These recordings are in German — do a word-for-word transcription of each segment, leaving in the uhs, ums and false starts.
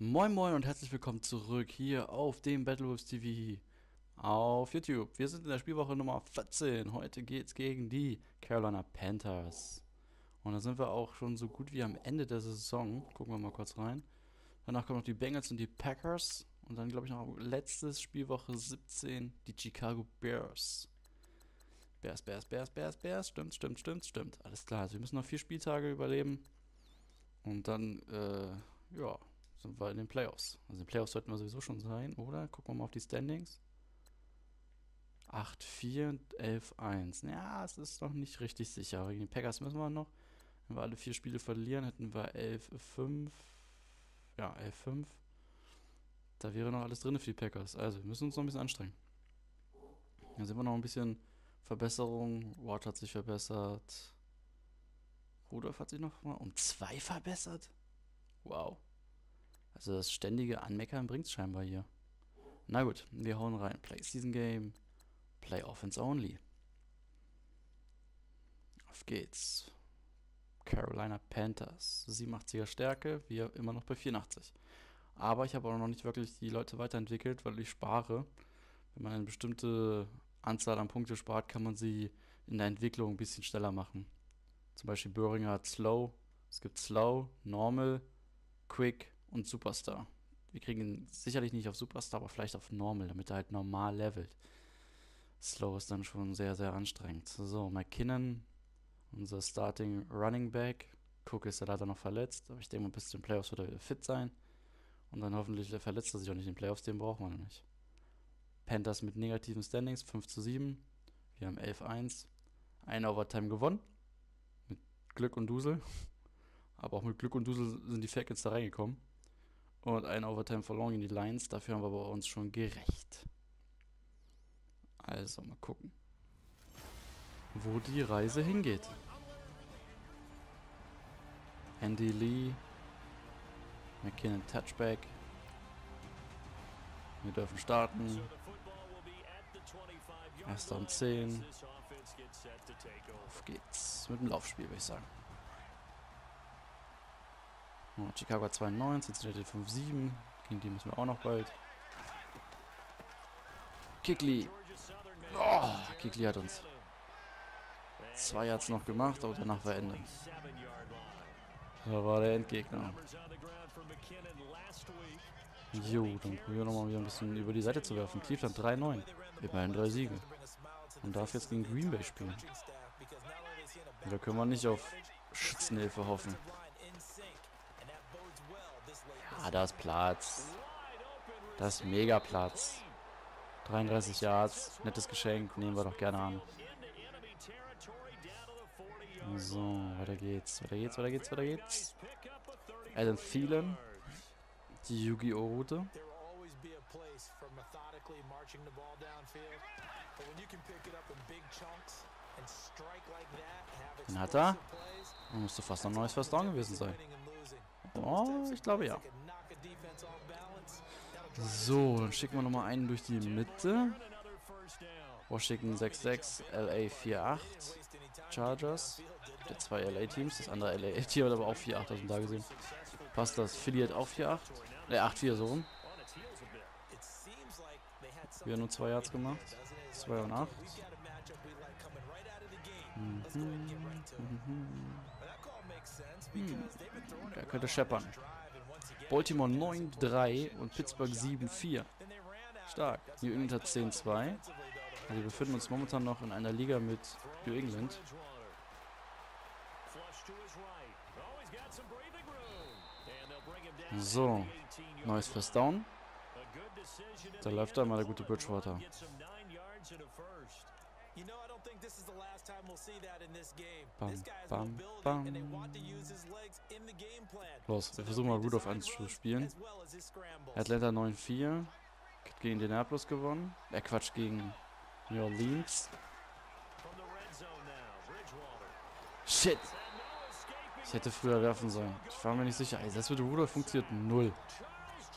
Moin moin und herzlich willkommen zurück hier auf dem Battlewolves T V auf YouTube. Wir sind in der Spielwoche Nummer vierzehn. Heute geht's gegen die Carolina Panthers. Und da sind wir auch schon so gut wie am Ende der Saison. Gucken wir mal kurz rein. Danach kommen noch die Bengals und die Packers. Und dann glaube ich noch letztes Spielwoche siebzehn die Chicago Bears. Bears, Bears, Bears, Bears, Bears. Stimmt, stimmt, stimmt, stimmt. Alles klar, also wir müssen noch vier Spieltage überleben. Und dann, äh, ja... sind wir in den Playoffs. Also in den Playoffs sollten wir sowieso schon sein, oder? Gucken wir mal auf die Standings. acht vier und elf eins. Ja, es ist noch nicht richtig sicher. Aber gegen die Packers müssen wir noch. Wenn wir alle vier Spiele verlieren, hätten wir elf fünf. Ja, elf fünf. Da wäre noch alles drin für die Packers. Also, wir müssen uns noch ein bisschen anstrengen. Dann sehen wir noch ein bisschen Verbesserung. Ward hat sich verbessert. Rudolph hat sich noch mal um zwei verbessert. Wow. Also das ständige Anmeckern bringt's scheinbar hier. Na gut, wir hauen rein. Play Season Game, Play Offense Only. Auf geht's. Carolina Panthers. siebenundachtziger Stärke, wir immer noch bei vierundachtzig. Aber ich habe auch noch nicht wirklich die Leute weiterentwickelt, weil ich spare. Wenn man eine bestimmte Anzahl an Punkte spart, kann man sie in der Entwicklung ein bisschen schneller machen. Zum Beispiel Böhringer hat Slow. Es gibt Slow, Normal, Quick und Superstar. Wir kriegen ihn sicherlich nicht auf Superstar, aber vielleicht auf Normal, damit er halt normal levelt. Slow ist dann schon sehr, sehr anstrengend. So, McKinnon, unser Starting Running Back. Cook ist ja leider noch verletzt, aber ich denke mal, bis zu den Playoffs wird er wieder fit sein. Und dann hoffentlich verletzt er sich auch nicht in den Playoffs, den brauchen wir nicht. Panthers mit negativen Standings, fünf zu sieben. Wir haben elf eins. Eine Overtime gewonnen. Mit Glück und Dusel. Aber auch mit Glück und Dusel sind die Falcons da reingekommen. Und ein Overtime verloren gegen die Lions. Dafür haben wir bei uns schon gerecht. Also mal gucken, wo die Reise hingeht. Andy Lee. McKinnon Touchback. Wir dürfen starten. Erster und zehn. Auf geht's. Mit dem Laufspiel, würde ich sagen. Oh, Chicago zweiundneunzig, Cincinnati fünf sieben, gegen die müssen wir auch noch bald. Kickley. Oh, Kickley hat uns zwei Yards noch gemacht, aber danach war Ende. Da war der Endgegner. Jo, dann probieren wir nochmal wieder ein bisschen über die Seite zu werfen. Cleveland drei neun, immerhin drei Siege. Und darf jetzt gegen Green Bay spielen. Und da können wir nicht auf Schützenhilfe hoffen. Ah, da ist Platz. Da ist mega Platz. dreiunddreißig Yards. Nettes Geschenk. Nehmen wir doch gerne an. So, weiter geht's. Weiter geht's, weiter geht's, weiter geht's. Adam Thielen. Die Yu-Gi-Oh Route. Den hat er. Da müsste fast noch ein neues First Down gewesen sein. Oh, ich glaube ja. So, dann schicken wir nochmal einen durch die Mitte. Washington sechs sechs, L A vier acht, Chargers. Es gibt zwei L A-Teams, das andere L A-Team hat aber auch vier acht, also da gesehen. Passt das, Philly hat auch vier acht, ne acht vier so rum. Wir haben nur zwei Yards gemacht, zwei und acht. Mhm. Mhm. Hm. Der könnte scheppern. Baltimore neun drei und Pittsburgh sieben vier. Stark. New England hat zehn zwei. Also wir befinden uns momentan noch in einer Liga mit New England. So. Neues First Down. Da läuft da mal der gute Bridgewater. Bam, bam, bam. Los, wir versuchen mal Rudolph anzuspielen. Atlanta neun vier. Gegen Indianapolis gewonnen. Er äh, Quatsch, gegen New Orleans. Shit. Ich hätte früher werfen sollen. Ich war mir nicht sicher. Also das mit Rudolph funktioniert null.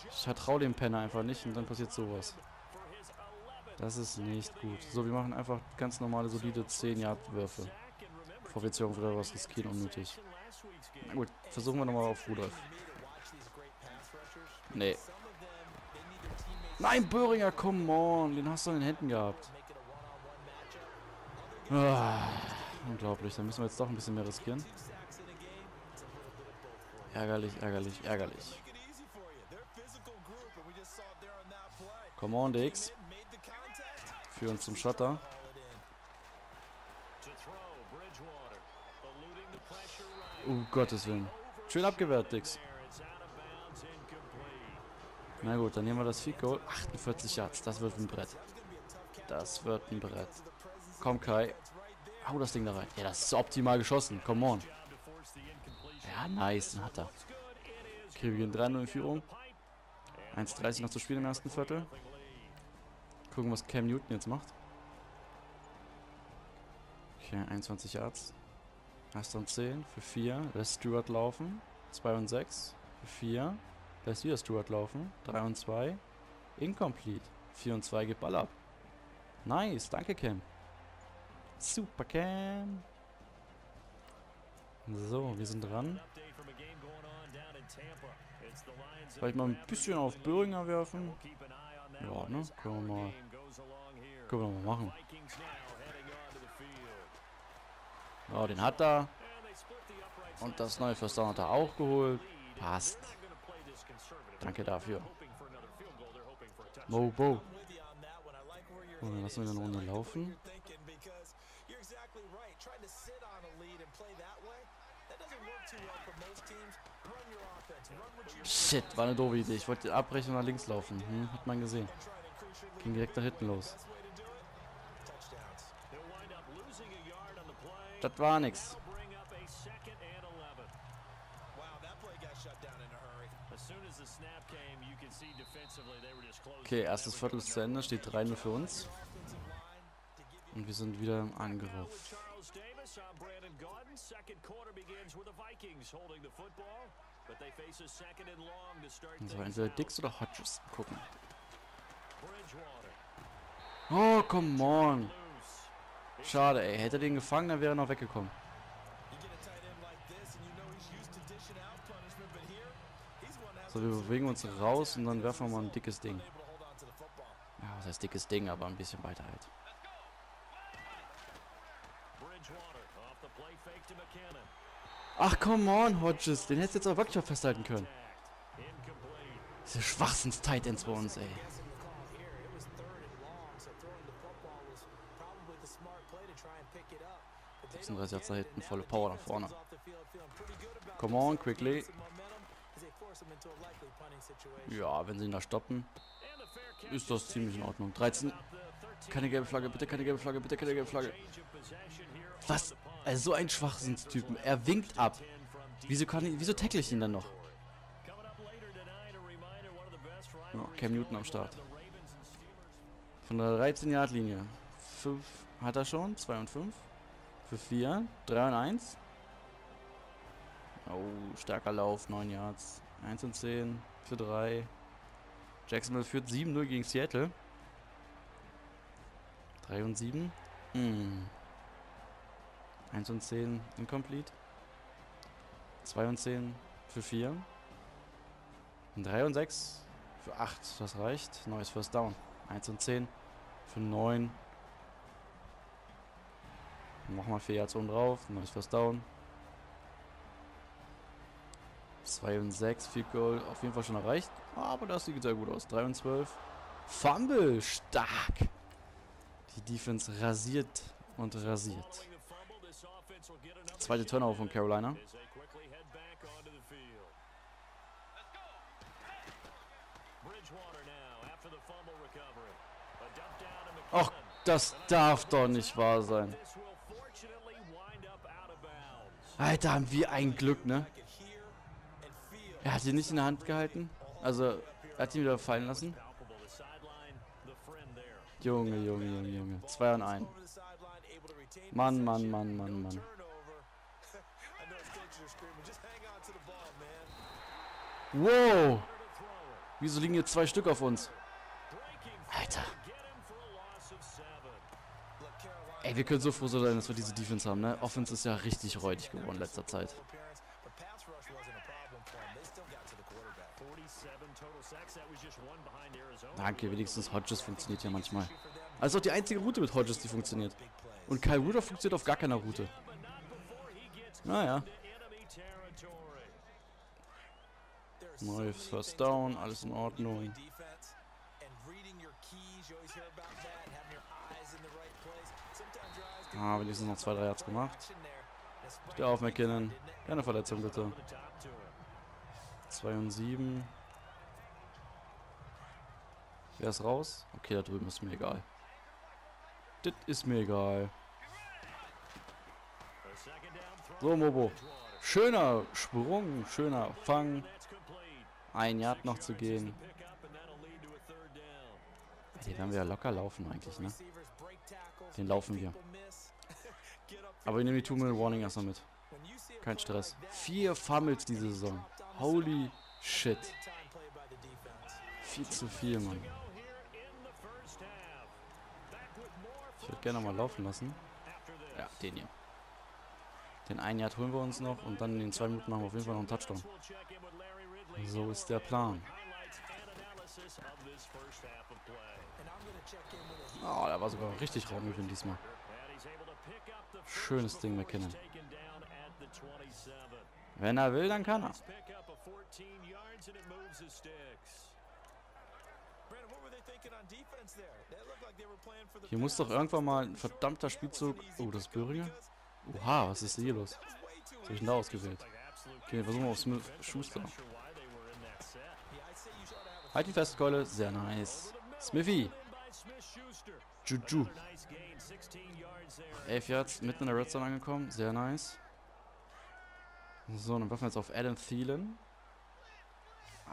Ich vertraue dem Penner einfach nicht und dann passiert sowas. Das ist nicht gut. So, wir machen einfach ganz normale, solide zehn-Yard-Würfe. Bevor wir jetzt hier wieder was riskieren, unnötig. Na gut, versuchen wir nochmal auf Rudolph. Nee. Nein, Böhringer, come on. Den hast du in den Händen gehabt. Ah, unglaublich. Da müssen wir jetzt doch ein bisschen mehr riskieren. Ärgerlich, ärgerlich, ärgerlich. Come on, Diggs. Führen uns zum Shutter. Um Gottes Willen. Schön abgewehrt, Diggs. Na gut, dann nehmen wir das Field Goal. achtundvierzig Yards, das wird ein Brett. Das wird ein Brett. Komm, Kai. Hau das Ding da rein. Ja, das ist optimal geschossen. Come on. Ja, nice. Den hat er. Okay, wir gehen drei null in Führung. eins dreißig noch zu spielen im ersten Viertel. Gucken, was Cam Newton jetzt macht. Okay, einundzwanzig Yards. Erst und zehn für vier. Lässt Stuart laufen. zwei und sechs für vier. Lässt wieder Stuart laufen. drei und zwei. Incomplete. vier und zwei, gibt Ball ab. Nice, danke Cam. Super Cam. So, wir sind dran. Vielleicht mal ein bisschen auf Böhringer werfen. Ja, ne? Können wir mal, können wir mal machen. Ja, den hat er. Und das neue First Down hat er auch geholt. Passt. Danke dafür. Bo, Bo. Und dann lassen wir eine Runde laufen. Shit, war eine doofe Idee. Ich wollte abbrechen und nach links laufen. Hm, hat man gesehen. Ging direkt nach hinten los. Das war nix. Okay, erstes Viertel ist zu Ende. Steht drei null für uns. Und wir sind wieder im Angriff. So, entweder Diggs oder Hodges. Gucken. Oh, come on. Schade, ey. Hätte er den gefangen, dann wäre er noch weggekommen. So, wir bewegen uns raus und dann werfen wir mal ein dickes Ding. Ja, was heißt dickes Ding, aber ein bisschen weiter halt. Ach, come on, Hodges. Den hättest du jetzt auch wirklich auch festhalten können. Diese Schwachsinns-Tight-Ends bei uns, ey. sechsunddreißig Yards da hinten, volle Power nach vorne. Come on, quickly. Ja, wenn sie ihn da stoppen, ist das ziemlich in Ordnung. dreizehn. Keine gelbe Flagge, bitte keine gelbe Flagge, bitte keine gelbe Flagge. Was? Also so ein Schwachsinnstypen. Er winkt ab. Wieso, kann ich, wieso tackle ich ihn dann noch? Oh, Cam Newton am Start. Von der dreizehn Yard Linie. fünf hat er schon. zwei und fünf. Für vier. drei und eins. Oh, starker Lauf. neun Yards. eins und zehn. Für drei. Jacksonville führt sieben null gegen Seattle. drei und sieben. Hm. eins und zehn, incomplete. zwei und zehn für vier. drei und sechs für acht, das reicht. Neues First Down. eins und zehn für neun. Nochmal vier Yards oben drauf. Neues First Down. zwei und sechs, Field Goal. Auf jeden Fall schon erreicht. Aber das sieht sehr gut aus. drei und zwölf. Fumble, stark. Die Defense rasiert und rasiert. Zweite Turnover von Carolina. Ach, das darf doch nicht wahr sein. Alter, haben wir ein Glück, ne? Er hat ihn nicht in der Hand gehalten. Also, er hat ihn wieder fallen lassen. Junge, Junge, Junge, Junge. Zwei und ein. Mann, Mann, Mann, Mann, Mann. Wow! Wieso liegen jetzt zwei Stück auf uns? Alter. Ey, wir können so froh sein, dass wir diese Defense haben, ne? Offense ist ja richtig räudig geworden in letzter Zeit. Danke, wenigstens Hodges funktioniert ja manchmal. Das ist auch die einzige Route mit Hodges, die funktioniert. Und Kyle Rudolph funktioniert auf gar keiner Route. Naja. Neues First Down, alles in Ordnung. Ah, wenigstens noch zwei, drei Yards gemacht. Steh auf, McKinnon. Keine Verletzung, bitte. zwei und sieben. Wer ist raus? Okay, da drüben ist mir egal. Das ist mir egal. So, Mobo. Schöner Sprung, schöner Fang. Ein Yard noch zu gehen. Den werden wir ja locker laufen eigentlich, ne? Den laufen wir. Aber ich nehme die two minute warning erstmal mit. Kein Stress. Vier Fumbles diese Saison. Holy shit. Viel zu viel, Mann. Ich würde gerne mal laufen lassen. Ja, den hier. Den einen Yard holen wir uns noch und dann in den zwei Minuten machen wir auf jeden Fall noch einen Touchdown. So ist der Plan. Oh, da war sogar richtig Raumgewinn diesmal. Schönes Ding, McKinnon. Wenn er will, dann kann er. Hier muss doch irgendwann mal ein verdammter Spielzug... Oh, das ist Böhringer? Oha, was ist hier los? Was hab ich denn da ausgewählt? Okay, versuchen wir auf Smith-Schuster. Halt die Festkeule, sehr nice. Smithy! Juju. elf Yards, mitten in der Red Zone angekommen, sehr nice. So, dann werfen wir jetzt auf Adam Thielen.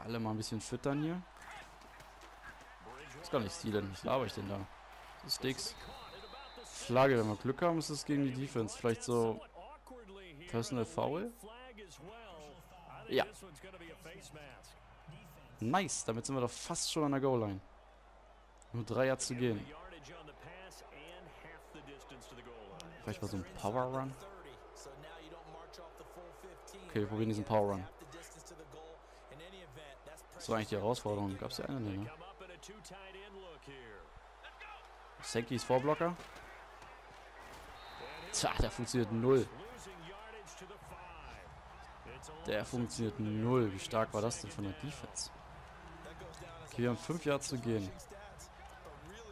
Alle mal ein bisschen füttern hier. Ist gar nicht Thielen, ich laber ich den da. Das ist Diggs. Flagge, wenn wir Glück haben, ist es gegen die Defense. Vielleicht so Personal Foul? Ja. Nice, damit sind wir doch fast schon an der Goal-Line. Nur drei Yards zu gehen. Vielleicht mal so ein Power-Run. Okay, wir probieren diesen Power-Run. Das war eigentlich die Herausforderung. Gab es ja eine, ne? Sankey ist Vorblocker. Tja, der funktioniert null. Der funktioniert null. Wie stark war das denn von der Defense? Okay, wir haben fünf Yards zu gehen.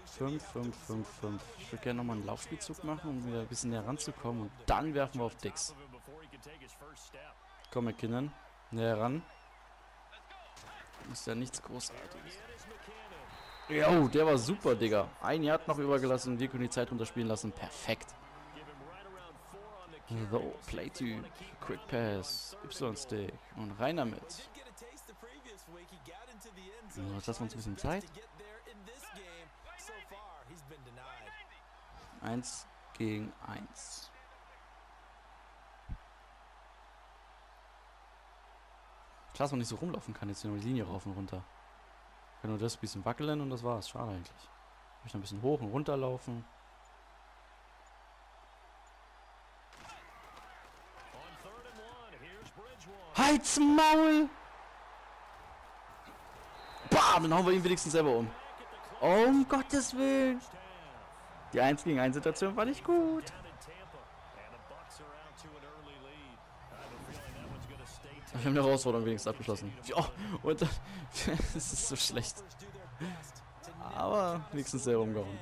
fünf, fünf, fünf, fünf. Ich würde gerne nochmal einen Laufspielzug machen, um wieder ein bisschen näher ranzukommen. Und dann werfen wir auf Diggs. Komm, McKinnon. Näher ran. Ist ja nichts Großartiges. Jo, der war super, Digga. Ein Yard noch übergelassen. Wir können die Zeit runterspielen lassen. Perfekt. So, Playtyp, Quick Pass, Y-Stick und rein damit. So, jetzt lassen wir uns ein bisschen Zeit. eins gegen eins. Klar, dass man nicht so rumlaufen kann, jetzt hier nur die Linie rauf und runter. Ich kann nur das ein bisschen wackeln und das war's. Schade eigentlich. Ich möchte ein bisschen hoch und runter laufen. Halt's Maul! Bam! Dann hauen wir ihn wenigstens selber um. Oh, um Gottes Willen! Die eins gegen eins Situation war nicht gut. Wir haben eine Herausforderung wenigstens abgeschlossen. Oh, und dann... Es ist so schlecht. Aber wenigstens selber umgehauen.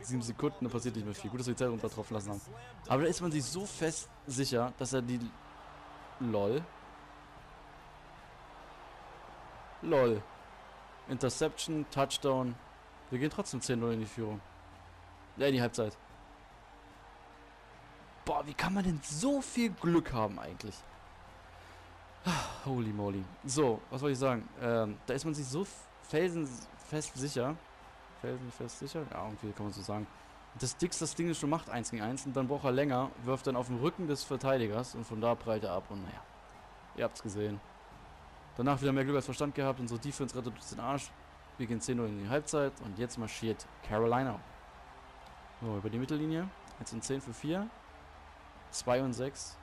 Sieben Sekunden, da passiert nicht mehr viel. Gut, dass wir die Zeit runter drauf lassen haben. Aber da ist man sich so fest sicher, dass er die... LOL. LOL. Interception, Touchdown. Wir gehen trotzdem zehn null in die Führung. Ja, in die Halbzeit. Boah, wie kann man denn so viel Glück haben eigentlich? Holy moly. So, was wollte ich sagen? Ähm, da ist man sich so felsenfest sicher. Felsenfest sicher? Ja, irgendwie kann man so sagen. Das Dicks das Ding schon macht eins gegen eins und dann braucht er länger, wirft dann auf den Rücken des Verteidigers und von da prallt er ab und naja. Ihr habt's gesehen. Danach wieder mehr Glück als Verstand gehabt, unsere Defense rettet uns den Arsch. Wir gehen zehn null in die Halbzeit und jetzt marschiert Carolina. So, über die Mittellinie. Jetzt sind zehn für vier. zwei und sechs.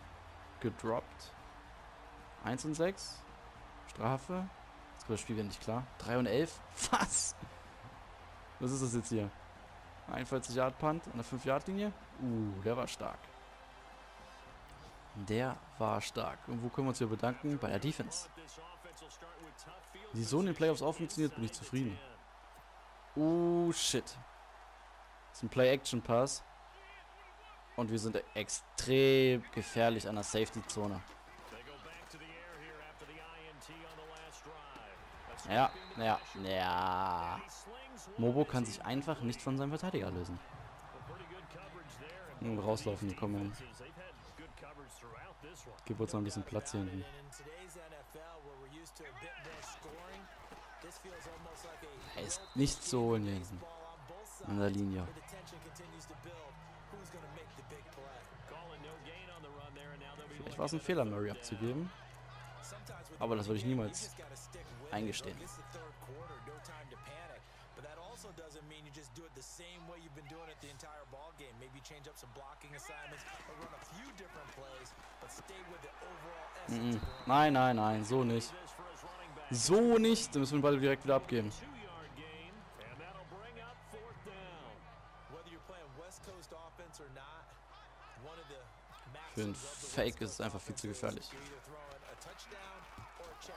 Gedroppt. eins und sechs. Strafe. Jetzt kommt das Spiel wieder nicht klar. drei und elf. Was? Was ist das jetzt hier? einundvierzig Yard Punt an der fünf Yard Linie. Uh, der war stark. Der war stark. Und wo können wir uns hier bedanken? Bei der Defense. Wenn sie so in den Playoffs auffunktioniert, bin ich zufrieden. Oh, shit. Das ist ein Play-Action-Pass. Und wir sind extrem gefährlich an der Safety-Zone. Ja, ja, ja. Mobo kann sich einfach nicht von seinem Verteidiger lösen. Und rauslaufen, komm hin. Gib uns noch ein bisschen Platz hier hinten. Er ist nicht zu holen hier hinten. An der Linie. Vielleicht war es ein Fehler, Murray abzugeben. Aber das würde ich niemals eingestehen. Mm-mm. Nein, nein, nein, so nicht. So nicht, dann müssen wir den Ball direkt wieder abgeben. Für einen Fake ist es einfach viel zu gefährlich.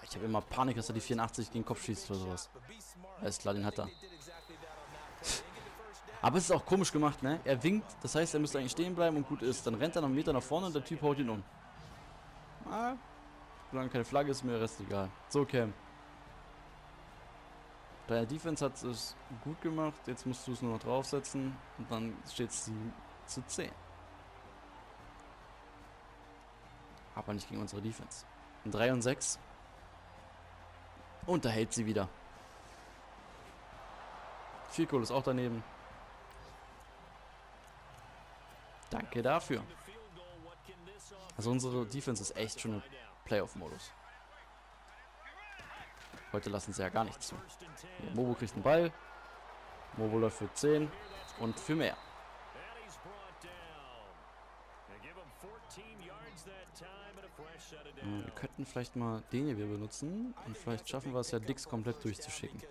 Ich habe immer Panik, dass er die vierundachtzig gegen den Kopf schießt oder sowas. Alles klar, den hat er. Aber es ist auch komisch gemacht, ne? Er winkt, das heißt, er müsste eigentlich stehen bleiben und gut ist. Dann rennt er noch einen Meter nach vorne und der Typ haut ihn um. Ah, solange keine Flagge ist, mir der Rest egal. So, Cam. Deine Defense hat es gut gemacht. Jetzt musst du es nur noch draufsetzen. Und dann steht es sieben zu zehn. Aber nicht gegen unsere Defense. In drei und sechs. Und da hält sie wieder. Viel cool ist auch daneben. Danke dafür. Also unsere Defense ist echt schon im Playoff-Modus. Heute lassen sie ja gar nichts zu. Ja, Mobo kriegt einen Ball. Mobo läuft für zehn und für mehr. Wir könnten vielleicht mal den hier benutzen und vielleicht schaffen wir es ja, Diggs komplett durchzuschicken.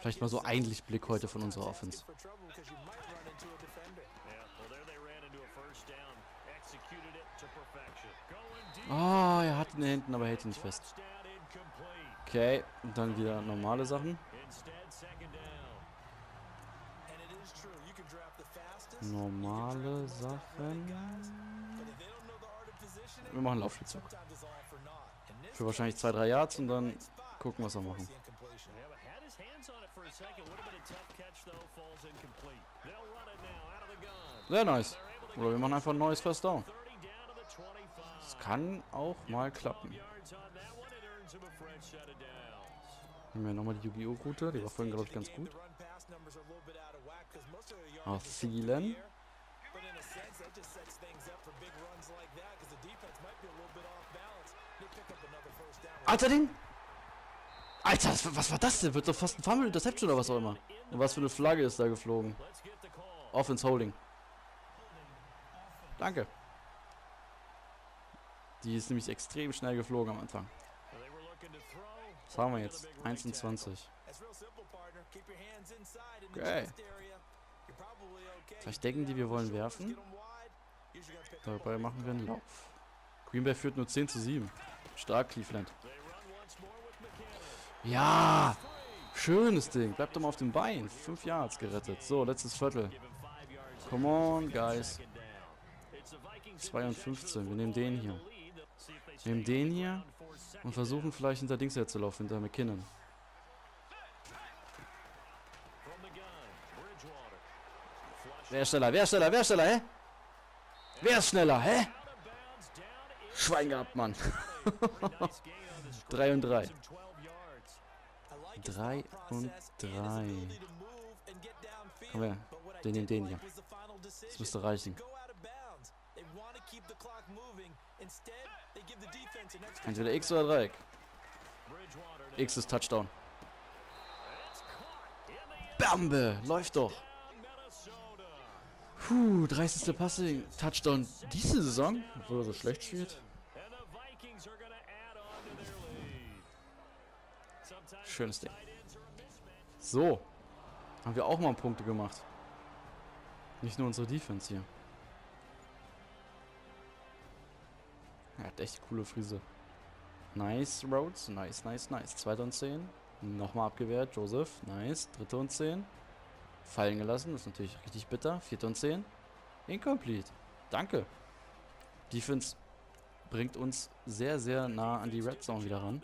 Vielleicht mal so ein Lichtblick heute von unserer Offense. Oh, er hat ihn hinten, aber hält ihn nicht fest. Okay, und dann wieder normale Sachen. Normale Sachen. Wir machen einen Laufspielzug. Für wahrscheinlich zwei, drei Yards und dann gucken, was wir machen. Sehr nice. Oder wir machen einfach ein neues First Down. Das kann auch mal klappen. Nehmen wir nochmal die Yu-Gi-Oh-Route. Die war vorhin, glaube ich, ganz gut. Auf Thielen. Alter, den! Alter, was war das denn? Wird doch fast ein Fumble Interception oder was auch immer. Und was für eine Flagge ist da geflogen? Offense Holding. Danke. Die ist nämlich extrem schnell geflogen am Anfang. Was haben wir jetzt? eins und zwanzig. Okay. Vielleicht denken die, wir wollen werfen. Dabei machen wir einen Lauf. Green Bay führt nur zehn zu sieben. Stark, Cleveland. Ja! Schönes Ding. Bleibt doch mal auf dem Bein. fünf Yards gerettet. So, letztes Viertel. Come on, guys. zwei und fünfzehn. Wir nehmen den hier. Wir nehmen den hier und versuchen vielleicht hinter Dings herzulaufen, hinter McKinnon. Wer ist schneller? Wer ist schneller? Wer ist schneller? Hä? Wer ist schneller? Hä? Schwein gehabt, Mann. drei und drei. drei und drei. Komm her. Den, den, den hier. Das müsste reichen. Entweder X oder Dreieck. X ist Touchdown. Bambe! Läuft doch. Puh, dreißigste Passing Touchdown diese Saison, obwohl er so schlecht spielt. Schönes Ding. So. Haben wir auch mal Punkte gemacht. Nicht nur unsere Defense hier. Er hat echt coole Frise. Nice, Rhodes. Nice, nice, nice. Zweiter und zehn. Nochmal abgewehrt. Joseph. Nice. Dritter und zehn. Fallen gelassen. Das ist natürlich richtig bitter. Vierter und zehn. Incomplete. Danke. Defense bringt uns sehr, sehr nah an die Red Zone wieder ran.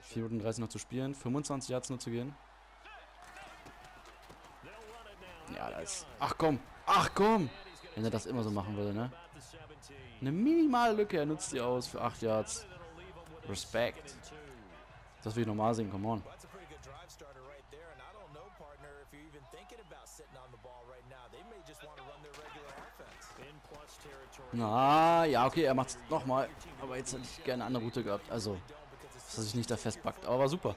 vier Minuten dreißig noch zu spielen. fünfundzwanzig Yards nur zu gehen. Ja, da ist... Ach komm! Ach komm! Wenn er das immer so machen würde, ne? Eine minimale Lücke, er nutzt die aus für acht Yards. Respekt. Das will ich normal sehen, come on. Na, ja, okay, er macht es nochmal. Aber jetzt hätte ich gerne eine andere Route gehabt. Also, dass er sich nicht da festpackt. Aber war super.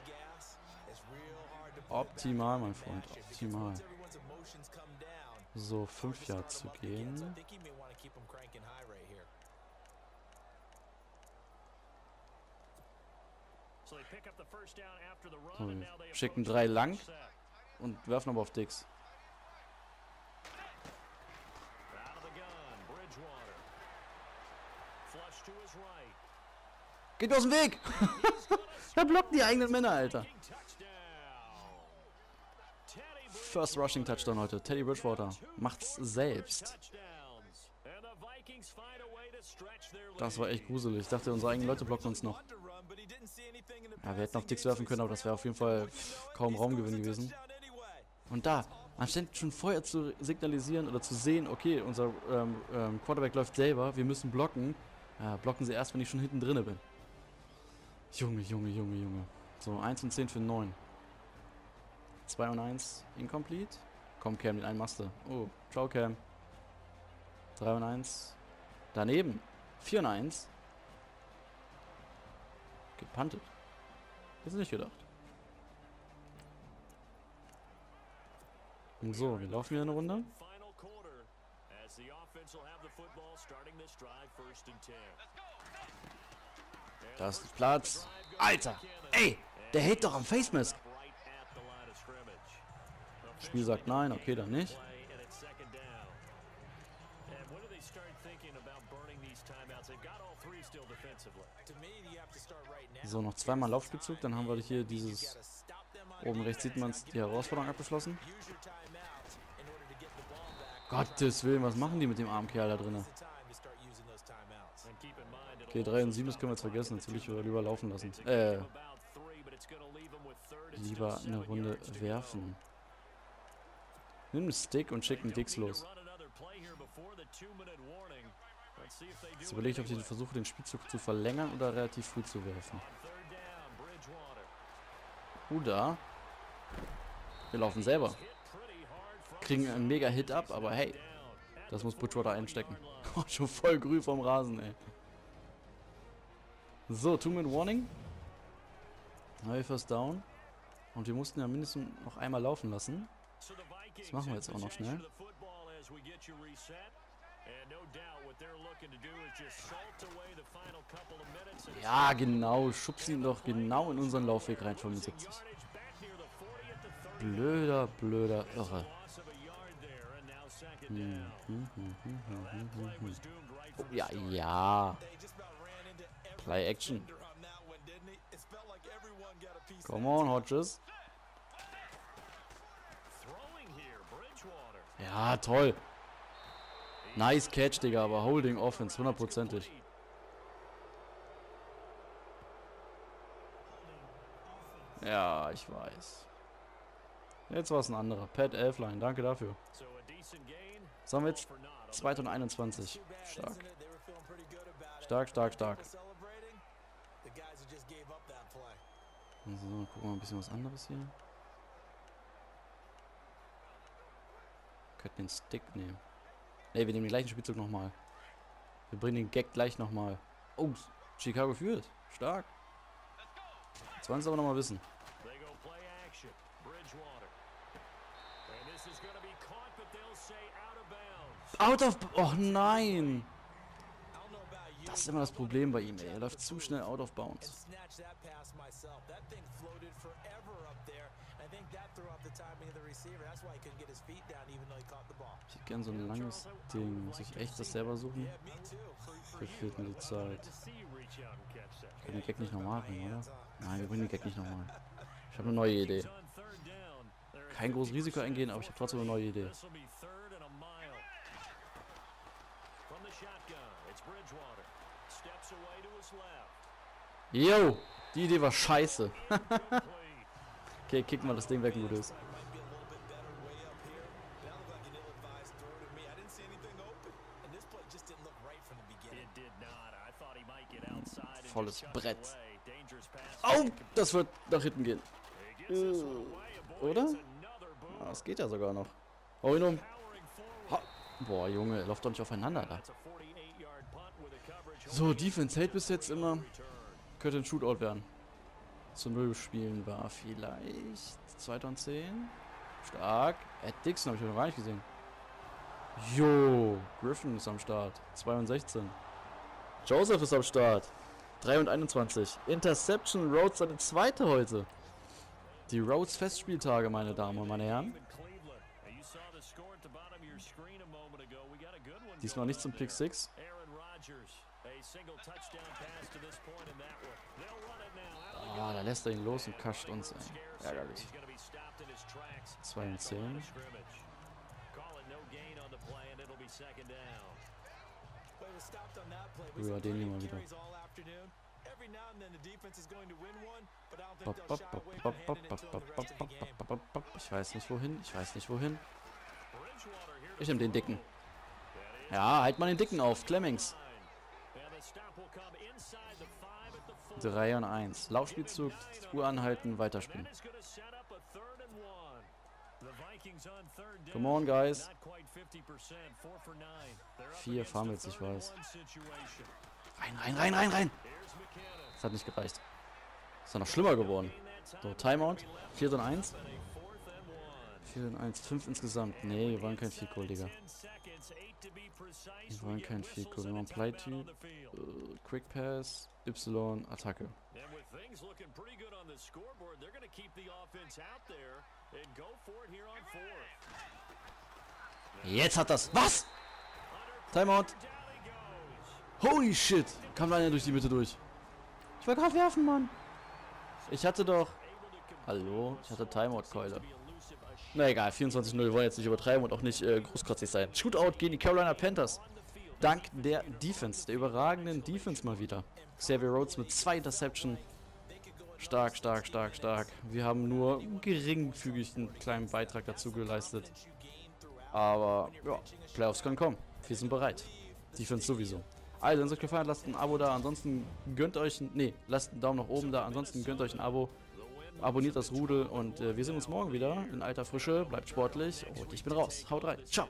Optimal, mein Freund, optimal. So, fünf Jahre zu gehen. Okay. Schicken drei lang und werfen aber auf Diggs. Geht aus dem Weg! Da blocken die eigenen Männer, Alter. First Rushing Touchdown heute. Teddy Bridgewater macht's selbst. Das war echt gruselig. Ich dachte, unsere eigenen Leute blocken uns noch. Ja, wir hätten auf Diggs werfen können, aber das wäre auf jeden Fall kaum Raumgewinn gewesen. Und da, anstatt schon vorher zu signalisieren oder zu sehen, okay, unser ähm, ähm, Quarterback läuft selber, wir müssen blocken, äh, blocken sie erst, wenn ich schon hinten drinne bin. Junge, Junge, Junge, Junge. So, eins und zehn für neun. zwei und eins, incomplete. Komm, Cam, den einen Master. Oh, ciao, Cam. drei und eins. Daneben. vier und eins. Gepantet. Ist nicht gedacht. Und so, wir laufen wieder eine Runde. Da ist Platz. Alter! Ey! Der hält doch am Facemask! Spiel sagt nein, okay, dann nicht. So, noch zweimal Laufspielzug, dann haben wir hier dieses... Oben rechts sieht man die Herausforderung abgeschlossen. Gottes Willen, was machen die mit dem armen Kerl da drin? Okay, drei und sieben, das können wir jetzt vergessen. Jetzt will ich lieber laufen lassen. Äh, lieber eine Runde werfen. Nimm einen Stick und schick einen Dicks los. Jetzt überlege ich, ob ich versuche, den Spielzug zu verlängern oder relativ früh zu werfen. Oder wir laufen selber. Kriegen einen Mega-Hit ab, aber hey, das muss Bridgewater einstecken. Schon voll grün vom Rasen, ey. So, Two-Minute-Warning. Neue First Down. Und wir mussten ja mindestens noch einmal laufen lassen. Das machen wir jetzt auch noch schnell. Ja, genau. Schubst ihn doch genau in unseren Laufweg rein. fünfundsiebzig. Blöder, blöder Irre. Hm, hm, hm, hm, hm, hm, hm. Oh, ja, ja. Play Action. Come on, Hodges. Ja, toll. Nice Catch, Digga, aber Holding Offense, hundertprozentig. Ja, ich weiß. Jetzt war es ein anderer. Pat Elfline, danke dafür. Was haben wir jetzt? zwei und einundzwanzig. Stark. Stark, stark, stark. So, gucken wir mal ein bisschen was anderes hier. Könnten den Stick nehmen. Ne, wir nehmen den gleichen Spielzug nochmal. Wir bringen den Gag gleich nochmal. Oh, Chicago führt. Stark. Jetzt wollen sie aber nochmal wissen. Out of... Oh nein. Das ist immer das Problem bei ihm, ey. Er läuft zu schnell out of bounds. Ich hätte gerne so ein langes Ding. Muss ich echt das selber suchen? Hier fehlt mir die Zeit. Ich kann den Gag nicht noch machen, oder? Nein, wir bringen den Gag nicht nochmal. Ich habe eine neue Idee. Kein großes Risiko eingehen, aber ich habe trotzdem eine neue Idee. Yo, die Idee war scheiße. Okay, kick mal das Ding weg, Rudolph. Volles Brett. Oh, das wird nach hinten gehen. Äh, oder? Ah, das geht ja sogar noch. Hau ihn um. Ha. Boah, Junge, läuft doch nicht aufeinander da. So, Defense hält bis jetzt immer. Könnte ein Shootout werden. Zu Null spielen war vielleicht zweitausendzehn. Stark. Ed Dixon habe ich noch gar nicht gesehen. Jo, Griffin ist am Start. zwei und sechzehn. Joseph ist am Start. drei und einundzwanzig. Interception, Rhodes seine zweite heute. Die Rhodes Festspieltage, meine Damen und meine Herren. Diesmal nicht zum Pick sechs. Ah, da lässt er ihn los und kascht uns ein. Ärgerlich. zwei und zehn. Rüber, den nehmen wir wieder. Ich weiß nicht wohin, ich weiß nicht wohin. Ich nehme den Dicken. Ja, halt mal den Dicken auf, Clemmings. drei und eins. Laufspielzug, Uhr anhalten, weiterspielen. Come on, guys. vier Fumbles, ich weiß. Rein, rein, rein, rein, rein. Das hat nicht gereicht. Ist doch noch schlimmer geworden. So, Timeout. vier und eins. vier und eins. fünf insgesamt. Nee, wir wollen kein Fico, Digga. Wir wollen kein Fico. Wir wollen Play-Typ, uh, Quick Pass, Y, Attacke. Jetzt hat das. Was? Timeout. Holy shit. Kam leider durch die Mitte durch. Ich wollte gerade werfen, Mann. Ich hatte doch. Hallo? Ich hatte Timeout-Keule. Na egal, vierundzwanzig null, wir wollen jetzt nicht übertreiben und auch nicht äh, großkotzig sein. Shootout gegen die Carolina Panthers. Dank der Defense, der überragenden Defense mal wieder. Xavier Rhodes mit zwei Interception. Stark, stark, stark, stark. Wir haben nur geringfügig einen kleinen Beitrag dazu geleistet. Aber, ja, Playoffs können kommen. Wir sind bereit. Defense sowieso. Also, wenn es euch gefallen hat, lasst ein Abo da. Ansonsten gönnt euch ein... Nee, lasst einen Daumen nach oben da. Ansonsten gönnt euch ein Abo. Abonniert das Rudel und äh, wir sehen uns morgen wieder in alter Frische. Bleibt sportlich und ich bin raus. Haut rein. Ciao.